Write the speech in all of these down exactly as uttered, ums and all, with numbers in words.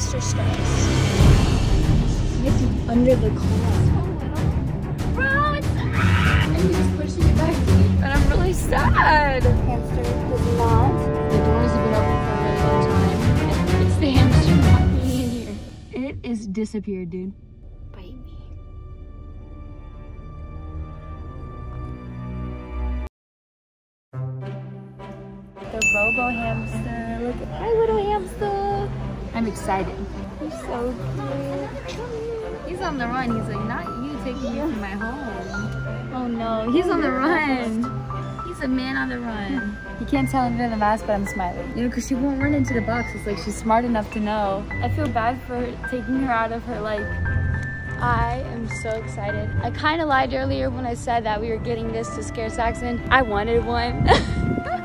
sister starts. It's under the car. Bro, it's sad. And he's pushing it back. And I'm really sad. The hamster does not. The doors have been open for a really long time. It's the hamster not being in here. It is disappeared, dude. Bite me. The robo hamster. Look at my little hamster. I'm excited. He's so cute. He's on the run. He's like, not you taking me from my home. Oh no. He's on the run. He's a man on the run. You can't tell under the mask, but I'm smiling. You know, because she won't run into the box. It's like she's smart enough to know. I feel bad for her, taking her out of her like. I am so excited. I kind of lied earlier when I said that we were getting this to scare Saxon. I wanted one.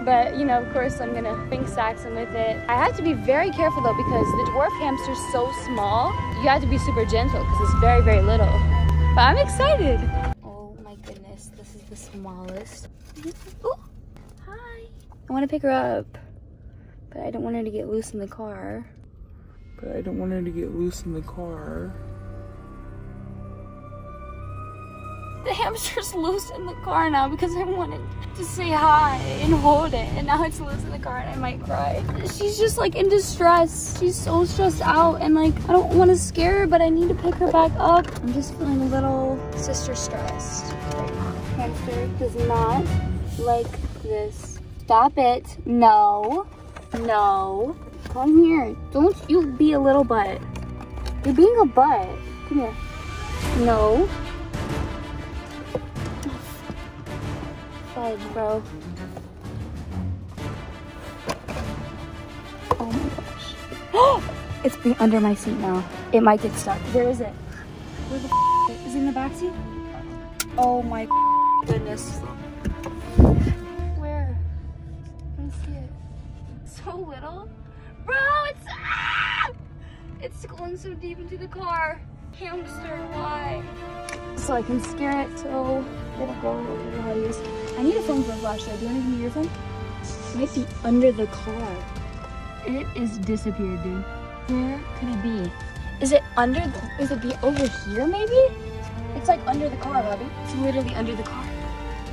But, you know, of course, I'm going to prank Saxon with it. I have to be very careful, though, because the dwarf hamster's so small. You have to be super gentle because it's very, very little. But I'm excited. Oh, my goodness. This is the smallest. Oh, hi. I want to pick her up, but I don't want her to get loose in the car. But I don't want her to get loose in the car. The hamster's loose in the car now because I wanted to say hi and hold it, and now it's loose in the car and I might cry. She's just like in distress. She's so stressed out, and like I don't want to scare her, but I need to pick her back up. I'm just feeling a little sister stressed right now. Hamster does not like this. Stop it. No. No. Come here. Don't you be a little butt. You're being a butt. Come here. No. Fudge, bro. Oh my gosh. Oh, it's been under my seat now. It might get stuck. Where is it? Where the f is it? Is it in the back seat? Oh my goodness. Where? I don't see it. It's so little. Bro, it's ah! It's going so deep into the car. Hamster, why? So I can scare it, so it'll go over the Hadi's. I need a phone for a flashlight. Do you want to give me your phone? It might be under the car. It is disappeared, dude. Where could it be? Is it under the, is it be over here maybe? It's like under the car, Hadi. It's literally under the car.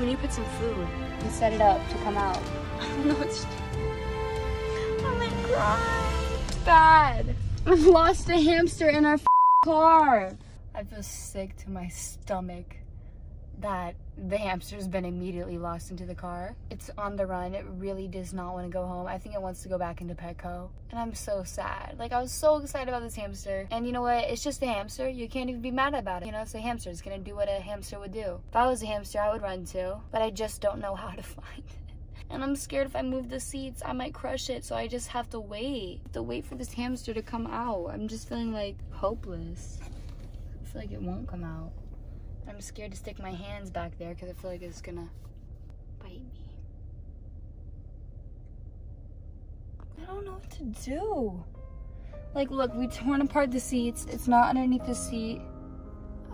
We need to put some food and set it up to come out. No, it's, I'm gonna cry. It's bad. I've lost a hamster in our car. I feel sick to my stomach that the hamster's been immediately lost into the car. It's on the run. It really does not want to go home. I think it wants to go back into Petco. And I'm so sad. Like, I was so excited about this hamster. And you know what? It's just a hamster. You can't even be mad about it. You know, it's a hamster. It's gonna do what a hamster would do. If I was a hamster, I would run too. But I just don't know how to find it. And I'm scared if I move the seats, I might crush it. So I just have to wait. Have to wait for this hamster to come out. I'm just feeling like hopeless. I feel like it won't come out. I'm scared to stick my hands back there because I feel like it's gonna bite me. I don't know what to do. Like, look, we torn apart the seats. It's not underneath the seat.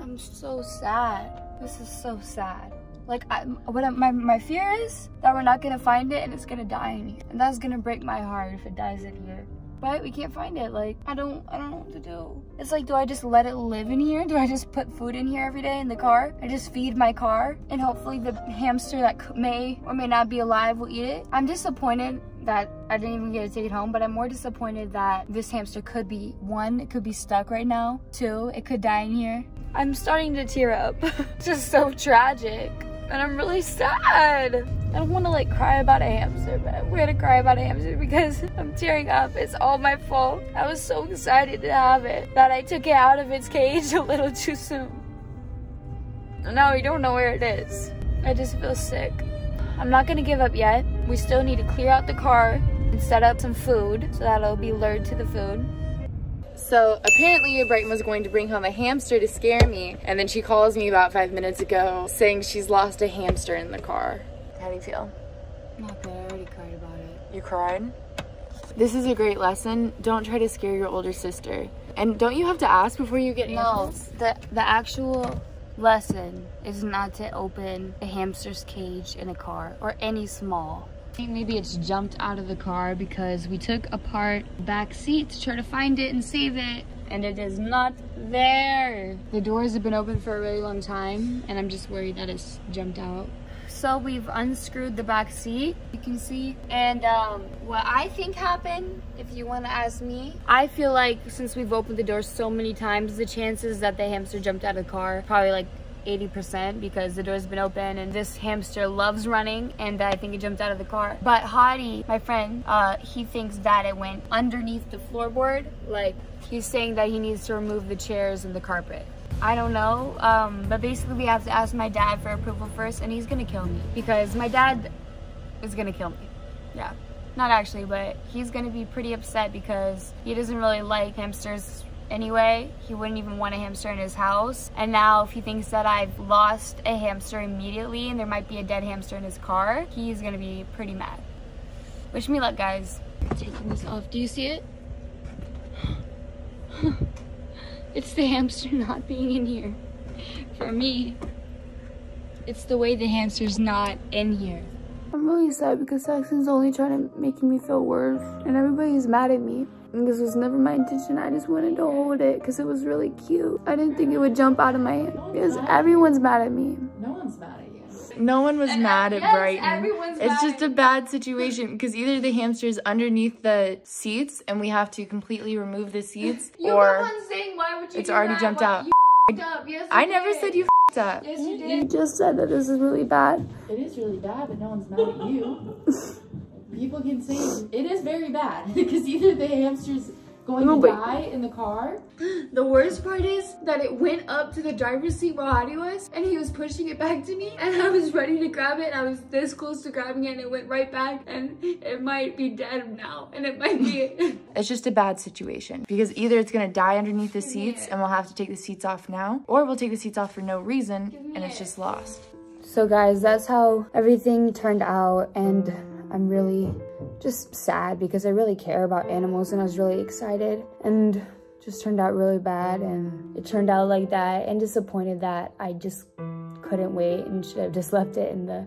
I'm so sad. This is so sad. Like, I, what I, my, my fear is that we're not gonna find it and it's gonna die in here. And that's gonna break my heart if it dies in here. But we can't find it. Like, I don't, I don't know what to do. It's like, do I just let it live in here? Do I just put food in here every day in the car? I just feed my car and hopefully the hamster that may or may not be alive will eat it. I'm disappointed that I didn't even get to take it home, but I'm more disappointed that this hamster could be, one, it could be stuck right now. Two, it could die in here. I'm starting to tear up. It's just so tragic. And I'm really sad. I don't want to like cry about a hamster, but I'm going to cry about a hamster because I'm tearing up. It's all my fault. I was so excited to have it that I took it out of its cage a little too soon. And now we don't know where it is. I just feel sick. I'm not going to give up yet. We still need to clear out the car and set up some food so that it'll be lured to the food. So apparently Brighton was going to bring home a hamster to scare me, and then she calls me about five minutes ago saying she's lost a hamster in the car. How do you feel? Not good, I already cried about it. You cried? This is a great lesson. Don't try to scare your older sister. And don't you have to ask before you get animals? No, the, the actual lesson is not to open a hamster's cage in a car or any small Maybe it's jumped out of the car because we took apart the back seat to try to find it and save it, and it is not there. The doors have been open for a really long time, and I'm just worried that it's jumped out. So we've unscrewed the back seat, you can see. And um, what I think happened, if you want to ask me, I feel like since we've opened the door so many times, the chances that the hamster jumped out of the car probably like eighty percent, because the door's been open and this hamster loves running, and I think it jumped out of the car. But Hadi, my friend, uh, he thinks that it went underneath the floorboard. Like, he's saying that he needs to remove the chairs and the carpet. I don't know, um, but basically we have to ask my dad for approval first, and he's gonna kill me because my dad is gonna kill me. Yeah, not actually, but he's gonna be pretty upset because he doesn't really like hamsters. Anyway, he wouldn't even want a hamster in his house. And now if he thinks that I've lost a hamster immediately and there might be a dead hamster in his car, he's gonna be pretty mad. Wish me luck, guys. Taking this off, do you see it? It's the hamster not being in here. For me, it's the way the hamster's not in here. I'm really sad because Saxon's only trying to make me feel worse, and everybody's mad at me. And this was never my intention. I just wanted to hold it because it was really cute. I didn't think it would jump out of my hand because everyone's mad at me. No one's mad at you. No one was and mad at yes, Brighton. It's just a bad situation because either the hamster's underneath the seats and we have to completely remove the seats, you or the one saying, why would you it's already that? jumped out. You up. Yes, I did. Never said you f***ed up. Yes, you did. You just said that this is really bad. It is really bad, but no one's mad at you. People can say it is very bad because either the hamster's going no, to die in the car. The worst part is that it went up to the driver's seat while Hadi was, and he was pushing it back to me, and I was ready to grab it, and I was this close to grabbing it, and it went right back, and it might be dead now, and it might be. It's just a bad situation because either it's gonna die underneath the seats and we'll have to take the seats off now, or we'll take the seats off for no reason and it's just lost. So guys, that's how everything turned out, and I'm really just sad because I really care about animals, and I was really excited, and just turned out really bad, and it turned out like that, and disappointed that I just couldn't wait and should have just left it in the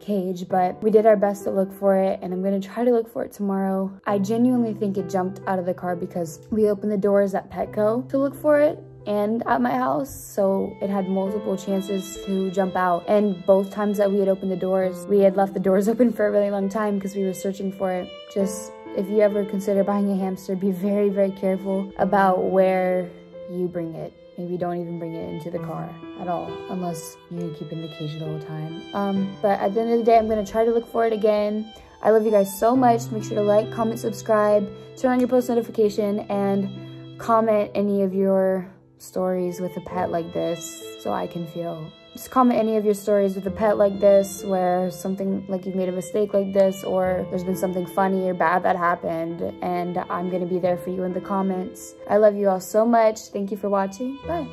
cage. But we did our best to look for it, and I'm gonna try to look for it tomorrow. I genuinely think it jumped out of the car because we opened the doors at Petco to look for it and at my house, so it had multiple chances to jump out, and both times that we had opened the doors, we had left the doors open for a really long time because we were searching for it. Just if you ever consider buying a hamster, be very very careful about where you bring it. Maybe don't even bring it into the car at all unless you keep it in the cage the whole time. Um but at the end of the day, I'm going to try to look for it again. I love you guys so much. Make sure to like, comment, subscribe, turn on your post notification, and comment any of your stories with a pet like this so I can feel. Just comment any of your stories with a pet like this, where something like you've made a mistake like this, or there's been something funny or bad that happened, and I'm gonna be there for you in the comments. I love you all so much. Thank you for watching. Bye.